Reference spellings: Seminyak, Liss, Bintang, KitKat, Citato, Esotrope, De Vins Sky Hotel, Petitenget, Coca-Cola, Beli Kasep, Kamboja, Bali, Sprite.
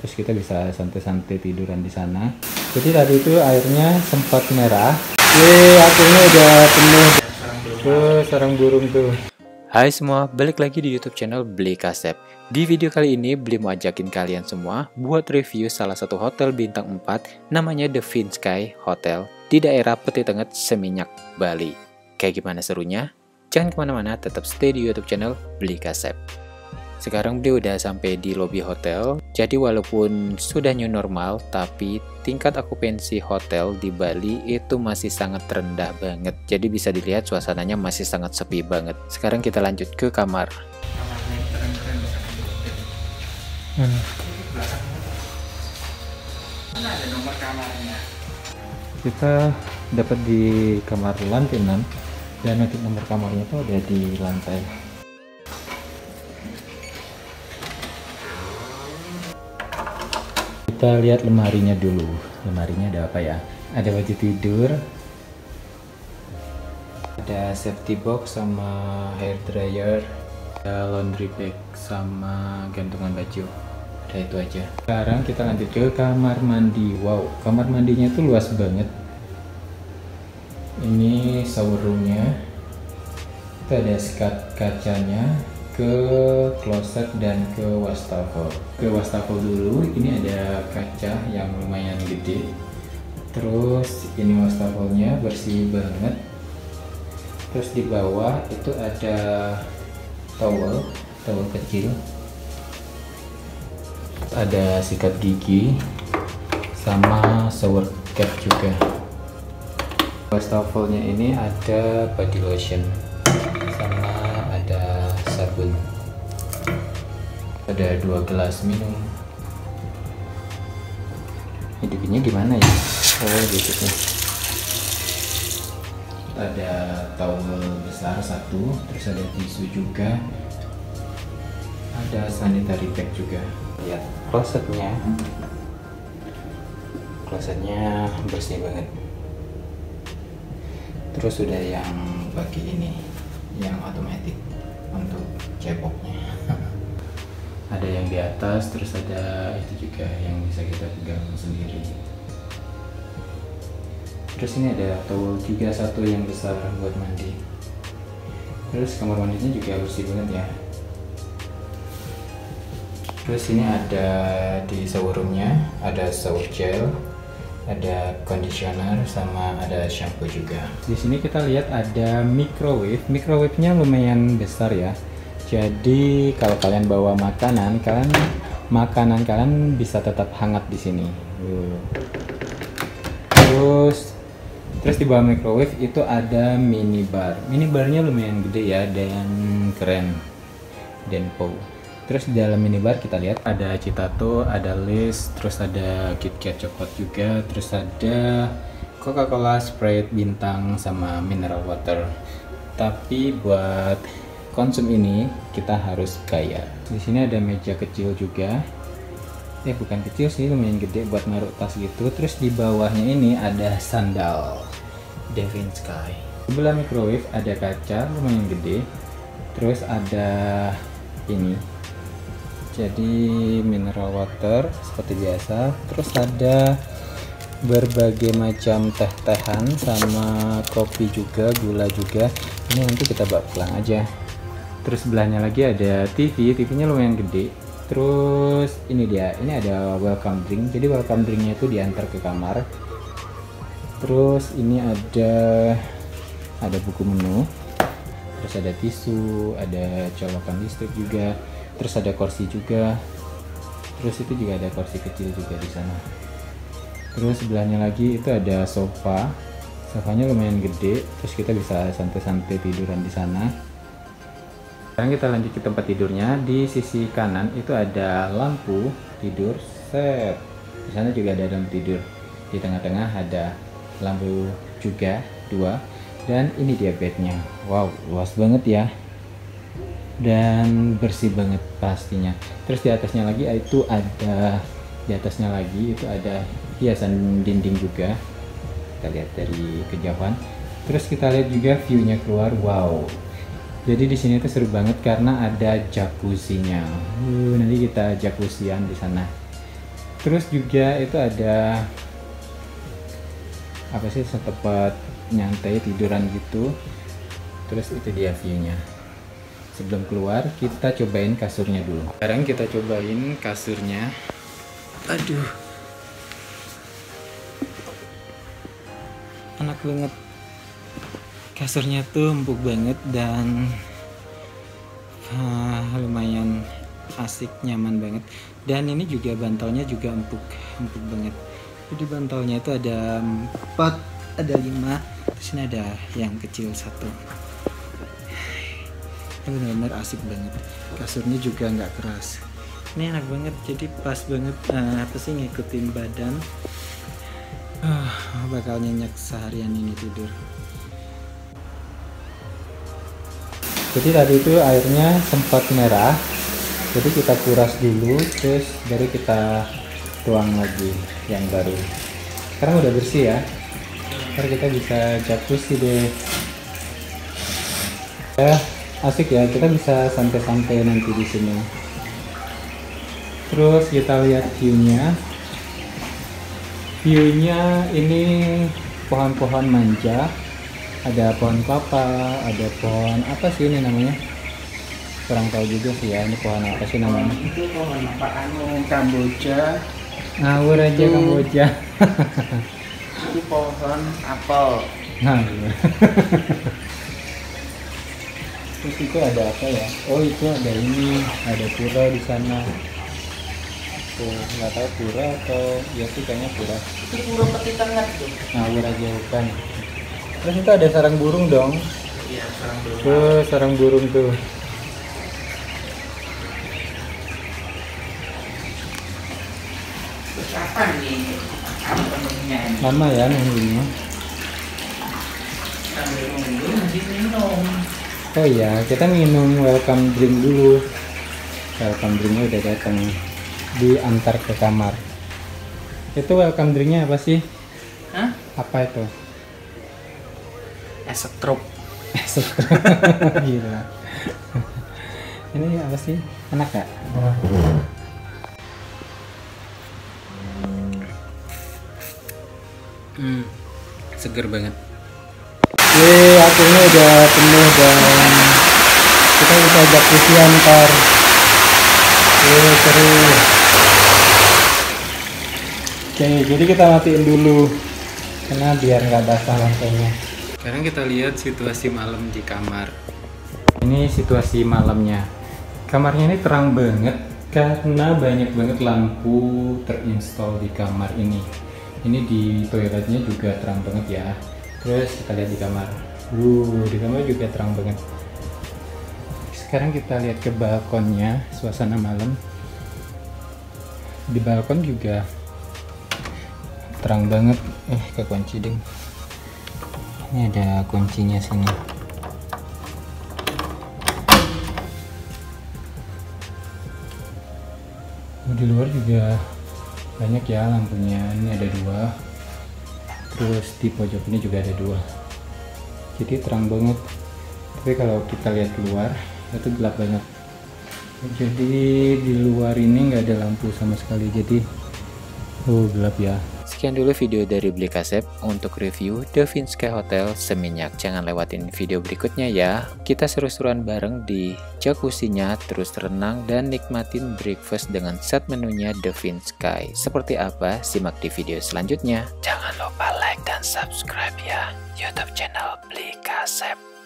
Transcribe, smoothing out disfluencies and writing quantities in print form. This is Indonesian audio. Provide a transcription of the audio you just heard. Terus kita bisa santai-santai tiduran di sana. Jadi tadi itu airnya sempat merah. Yeay, akhirnya udah penuh. Tuh, sarang burung tuh. Hai semua, balik lagi di YouTube channel Beli Kasep. Di video kali ini, Beli mau ajakin kalian semua buat review salah satu hotel bintang 4 namanya De Vins Sky Hotel di daerah Petitenget, Seminyak, Bali. Kayak gimana serunya? Jangan kemana-mana, tetap stay di YouTube channel Beli Kasep. Sekarang Beli udah sampai di lobi hotel. Jadi walaupun sudah new normal, tapi tingkat okupansi hotel di Bali itu masih sangat rendah banget. Jadi bisa dilihat suasananya masih sangat sepi banget. Sekarang kita lanjut ke kamar. Kita dapat di kamar lantai 6 dan untuk nomor kamarnya itu ada di lantai. Kita lihat lemarinya dulu. Lemarinya ada apa ya? Ada baju tidur, ada safety box sama hair dryer, ada laundry bag sama gantungan baju. Udah itu aja. Sekarang kita lanjut ke kamar mandi. Wow, kamar mandinya tuh luas banget. Ini shower roomnya. Kita ada sikat kacanya, ke kloset dan ke wastafel. Ke wastafel dulu, ini ada kaca yang lumayan gede. Terus ini wastafelnya bersih banget. Terus di bawah itu ada towel kecil. Ada sikat gigi sama shower cap juga. Wastafelnya ini ada body lotion sama ada sabun, ada 2 gelas minum. Hidupnya gimana ya? Oh gitu. Ada towel besar 1, terus ada tisu juga, ada sanitary bag juga. Lihat klosetnya, klosetnya bersih banget. Terus sudah yang bagi ini yang otomatis untuk cepoknya. Ada yang di atas, terus ada itu juga yang bisa kita pegang sendiri. Terus ini ada towel juga 1 yang besar buat mandi. Terus kamar mandinya juga bersih banget ya. Terus ini ada di shower roomnya, ada shower gel, ada conditioner sama ada shampoo juga. Di sini kita lihat ada microwave. Microwave-nya lumayan besar ya. Jadi kalau kalian bawa makanan, makanan kalian bisa tetap hangat di sini. Terus di bawah microwave itu ada minibar. Minibarnya lumayan gede ya dan keren. Denpo. Terus di dalam minibar kita lihat ada Citato, ada Liss, terus ada KitKat coklat juga, terus ada Coca-Cola, Sprite, Bintang, sama mineral water. Tapi buat konsum ini kita harus bayar. Di sini ada meja kecil juga. Bukan kecil sih, lumayan gede buat naruh tas gitu. Terus di bawahnya ini ada sandal De Vins Sky. Sebelah microwave ada kaca lumayan gede. Terus ada ini. Jadi mineral water seperti biasa. Terus ada berbagai macam teh-tehan sama kopi juga, gula juga. Ini nanti kita bawa pulang aja. Terus sebelahnya lagi ada TV, TV-nya lumayan gede. Terus ini dia, ini ada welcome drink. Jadi welcome drinknya itu diantar ke kamar. Terus ini ada buku menu. Terus ada tisu, ada colokan listrik juga. Terus ada kursi juga. Terus itu juga ada kursi kecil juga di sana. Terus sebelahnya lagi itu ada sofa. Sofanya lumayan gede. Terus kita bisa santai-santai tiduran di sana. Sekarang kita lanjut ke tempat tidurnya. Di sisi kanan itu ada lampu tidur set. Di sana juga ada lampu tidur. Di tengah-tengah ada lampu juga 2. Dan ini dia bednya. Wow, luas banget ya. Dan bersih banget pastinya. Terus di atasnya lagi itu ada hiasan dinding juga. Kita lihat dari kejauhan. Terus kita lihat juga view-nya keluar. Wow. Jadi di sini tuh seru banget karena ada jacuzzinya. Nanti kita jacuzzian di sana. Terus juga itu ada apa sih, setempat nyantai tiduran gitu. Terus itu dia view-nya. Sebelum keluar kita cobain kasurnya dulu. Sekarang kita cobain kasurnya. Aduh, enak banget. Kasurnya tuh empuk banget dan lumayan asik, nyaman banget. Dan ini juga bantalnya juga empuk banget. Jadi bantalnya itu ada 4, ada 5. Terus ini ada yang kecil 1. Benar-benar asik banget. Kasurnya juga nggak keras. Ini enak banget, jadi pas banget pasti ngikutin badan. Bakal nyenyak seharian ini tidur. Jadi tadi itu airnya sempat merah, jadi kita kuras dulu, terus baru kita tuang lagi yang baru. Sekarang udah bersih ya, ntar kita bisa jacuzzi deh. Asik ya, kita bisa santai-santai nanti di sini. Terus kita lihat view-nya. View-nya ini pohon-pohon manja, ada pohon kelapa, ada pohon apa sih ini namanya? Kurang tahu juga sih ya, ini pohon apa sih namanya? Itu pohon apa? Kamboja. Ngawur aja Kamboja. Itu pohon apel. Nah, iya. Terus itu ada apa ya? Oh itu ada ini, ada pura di sana. Tuh, nggak tahu pura atau ya sih kayaknya pura. Itu pura Petitenget tuh. Ngawur aja bukan. Terus itu ada sarang burung dong. Iya, sarang burung. Tuh, sarang burung tuh. Kapan nih? Lama ya nunggunya. Sambil nunggu nanti minum. Oh iya, kita minum welcome drink dulu. Welcome drinknya udah datang, diantar ke kamar. Itu welcome drinknya apa sih? Hah? Apa itu? Esotrope. Gila. Ini apa sih? Enak gak? Seger banget. Yeay, akhirnya udah penuh dan kita bisa jacuzzi ntar. Yeay, seru. Oke, jadi kita matiin dulu karena biar nggak basah lantainya. Sekarang kita lihat situasi malam di kamar. Ini situasi malamnya. Kamarnya ini terang banget karena banyak banget lampu terinstall di kamar ini. Ini di toiletnya juga terang banget ya. Terus kita lihat di kamar. Di kamar juga terang banget. Sekarang kita lihat ke balkonnya, suasana malam. Di balkon juga terang banget. Kekunci ding. Ini ada kuncinya sini. Di luar juga banyak ya lampunya. Ini ada 2. Terus di pojok ini juga ada 2. Jadi terang banget. Tapi kalau kita lihat keluar itu gelap banget. Jadi di luar ini nggak ada lampu sama sekali. Jadi gelap ya. Sekian dulu video dari Beli Kasep untuk review De Vins Sky Hotel Seminyak. Jangan lewatin video berikutnya ya. Kita seru-seruan bareng di jacuzzinya, terus renang dan nikmatin breakfast dengan set menunya De Vins Sky. Seperti apa? Simak di video selanjutnya. Jangan lupa like dan subscribe ya YouTube channel Beli Kasep.